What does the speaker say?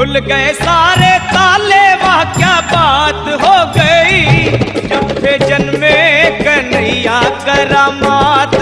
खुल गए सारे ताले, वाह क्या बात हो गई, जब थे जन्मे कन्हैया करामात।